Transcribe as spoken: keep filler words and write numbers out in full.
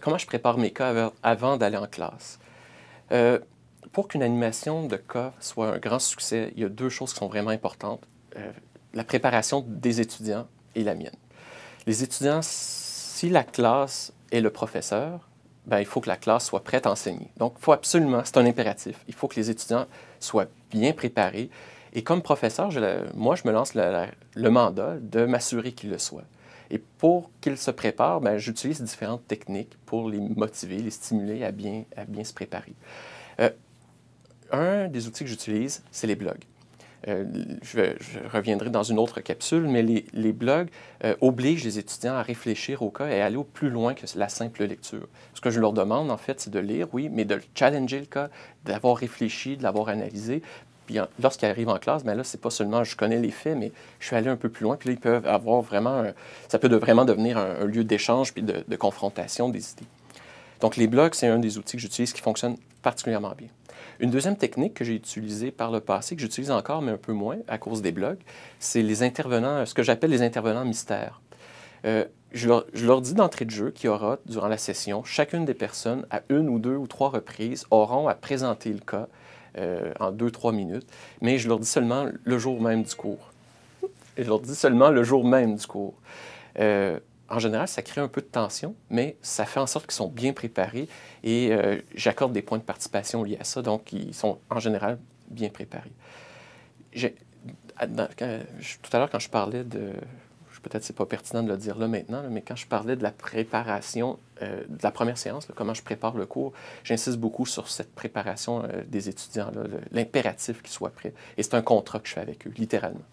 comment je prépare mes cas avant d'aller en classe? Euh, pour qu'une animation de cas soit un grand succès, il y a deux choses qui sont vraiment importantes. Euh, la préparation des étudiants et la mienne. Les étudiants, si la classe est le professeur, bien, il faut que la classe soit prête à enseigner. Donc, il faut absolument, c'est un impératif, il faut que les étudiants soient bien préparés. Et comme professeur, je, moi, je me lance le, la, le mandat de m'assurer qu'ils le soient. Et pour qu'ils se préparent, j'utilise différentes techniques pour les motiver, les stimuler à bien, à bien se préparer. Euh, un des outils que j'utilise, c'est les blogs. Euh, je, je reviendrai dans une autre capsule, mais les, les blogs euh, obligent les étudiants à réfléchir au cas et à aller au plus loin que la simple lecture. Ce que je leur demande, en fait, c'est de lire, oui, mais de challenger le cas, d'avoir réfléchi, de l'avoir analysé. Puis lorsqu'ils arrivent en classe, bien là, c'est pas seulement je connais les faits, mais je suis allé un peu plus loin. Puis là, ils peuvent avoir vraiment, un, ça peut de, vraiment devenir un, un lieu d'échange puis de, de confrontation des idées. Donc, les blogs, c'est un des outils que j'utilise qui fonctionne particulièrement bien. Une deuxième technique que j'ai utilisée par le passé, que j'utilise encore, mais un peu moins à cause des blogs, c'est les intervenants, ce que j'appelle les intervenants mystères. Euh, je, leur, je leur dis d'entrée de jeu qu'il y aura, durant la session, chacune des personnes, à une ou deux ou trois reprises, auront à présenter le cas euh, en deux, trois minutes, mais je leur dis seulement le jour même du cours. Je leur dis seulement le jour même du cours. Euh, En général, ça crée un peu de tension, mais ça fait en sorte qu'ils sont bien préparés et euh, j'accorde des points de participation liés à ça, donc ils sont en général bien préparés. Dans, quand, je, tout à l'heure, quand je parlais de... Peut-être que ce n'est pas pertinent de le dire là maintenant, là, mais quand je parlais de la préparation, euh, de la première séance, là, comment je prépare le cours, j'insiste beaucoup sur cette préparation euh, des étudiants, l'impératif qu'ils soient prêts. Et c'est un contrat que je fais avec eux, littéralement.